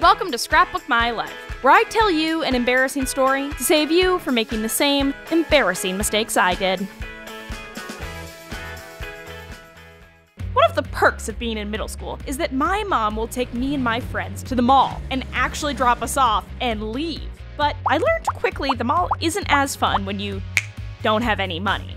Welcome to Scrapbook My Life, where I tell you an embarrassing story to save you from making the same embarrassing mistakes I did. One of the perks of being in middle school is that my mom will take me and my friends to the mall and actually drop us off and leave. But I learned quickly the mall isn't as fun when you don't have any money.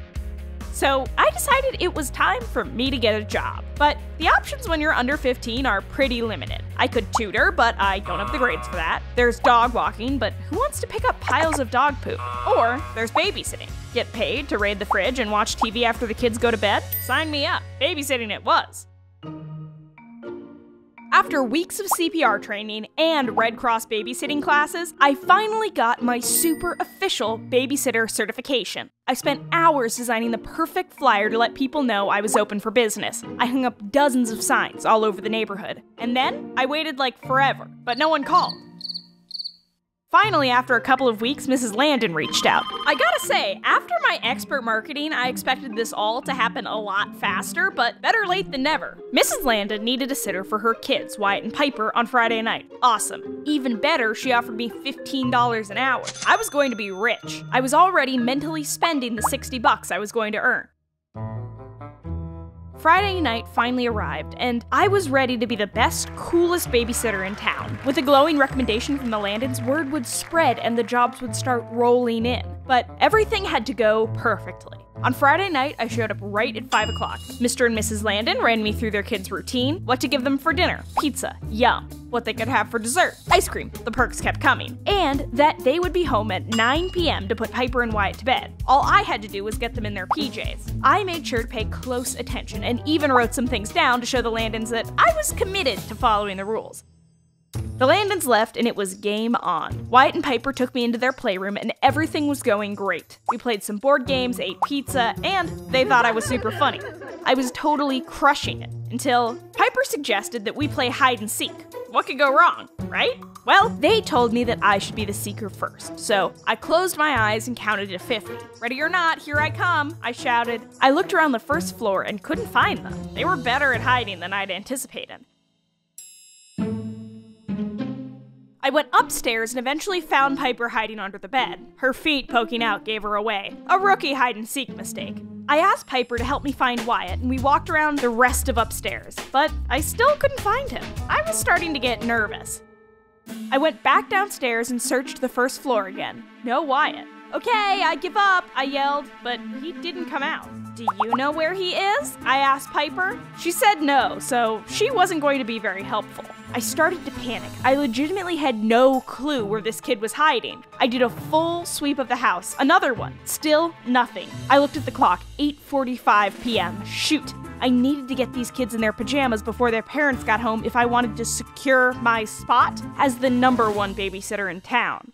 So I decided it was time for me to get a job. But the options when you're under 15 are pretty limited. I could tutor, but I don't have the grades for that. There's dog walking, but who wants to pick up piles of dog poop? Or there's babysitting. Get paid to raid the fridge and watch TV after the kids go to bed? Sign me up. Babysitting it was. After weeks of CPR training and Red Cross babysitting classes, I finally got my super official babysitter certification. I spent hours designing the perfect flyer to let people know I was open for business. I hung up dozens of signs all over the neighborhood. And then I waited like forever, but no one called. Finally, after a couple of weeks, Mrs. Landon reached out. I gotta say, after my expert marketing, I expected this all to happen a lot faster, but better late than never. Mrs. Landon needed a sitter for her kids, Wyatt and Piper, on Friday night. Awesome. Even better, she offered me $15 an hour. I was going to be rich. I was already mentally spending the $60 I was going to earn. Friday night finally arrived, and I was ready to be the best, coolest babysitter in town. With a glowing recommendation from the Landons, word would spread and the jobs would start rolling in. But everything had to go perfectly. On Friday night, I showed up right at 5 o'clock. Mr. and Mrs. Landon ran me through their kids' routine, what to give them for dinner, pizza, yum, what they could have for dessert, ice cream, the perks kept coming, and that they would be home at 9 p.m. to put Piper and Wyatt to bed. All I had to do was get them in their PJs. I made sure to pay close attention and even wrote some things down to show the Landons that I was committed to following the rules. The Landons left and it was game on. Wyatt and Piper took me into their playroom and everything was going great. We played some board games, ate pizza, and they thought I was super funny. I was totally crushing it until Piper suggested that we play hide and seek. What could go wrong, right? Well, they told me that I should be the seeker first, so I closed my eyes and counted to 50. Ready or not, here I come, I shouted. I looked around the first floor and couldn't find them. They were better at hiding than I'd anticipated. I went upstairs and eventually found Piper hiding under the bed. Her feet poking out gave her away. A rookie hide-and-seek mistake. I asked Piper to help me find Wyatt, and we walked around the rest of upstairs, but I still couldn't find him. I was starting to get nervous. I went back downstairs and searched the first floor again. No Wyatt. Okay, I give up, I yelled, but he didn't come out. Do you know where he is? I asked Piper. She said no, so she wasn't going to be very helpful. I started to panic. I legitimately had no clue where this kid was hiding. I did a full sweep of the house. Another one. Still nothing. I looked at the clock. 8:45 p.m. Shoot. I needed to get these kids in their pajamas before their parents got home if I wanted to secure my spot as the #1 babysitter in town.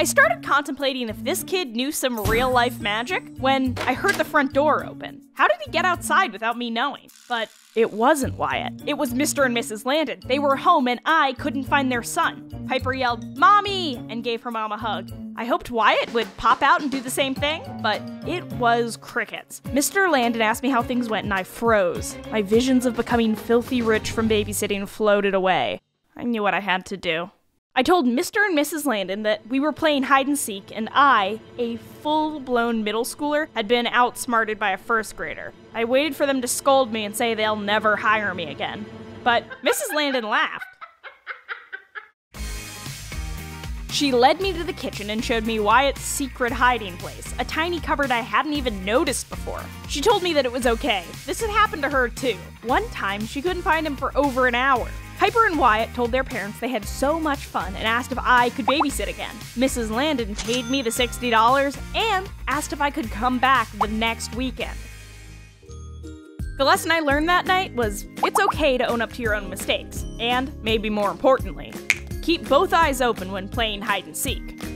I started contemplating if this kid knew some real-life magic when I heard the front door open. How did he get outside without me knowing? But it wasn't Wyatt. It was Mr. and Mrs. Landon. They were home and I couldn't find their son. Piper yelled, "Mommy!" and gave her mom a hug. I hoped Wyatt would pop out and do the same thing, but it was crickets. Mr. Landon asked me how things went and I froze. My visions of becoming filthy rich from babysitting floated away. I knew what I had to do. I told Mr. and Mrs. Landon that we were playing hide-and-seek, and I, a full-blown middle schooler, had been outsmarted by a first grader. I waited for them to scold me and say they'll never hire me again. But Mrs. Landon laughed. She led me to the kitchen and showed me Wyatt's secret hiding place, a tiny cupboard I hadn't even noticed before. She told me that it was okay. This had happened to her, too. One time, she couldn't find him for over an hour. Piper and Wyatt told their parents they had so much fun and asked if I could babysit again. Mrs. Landon paid me the $60 and asked if I could come back the next weekend. The lesson I learned that night was it's okay to own up to your own mistakes. And, maybe more importantly, keep both eyes open when playing hide and seek.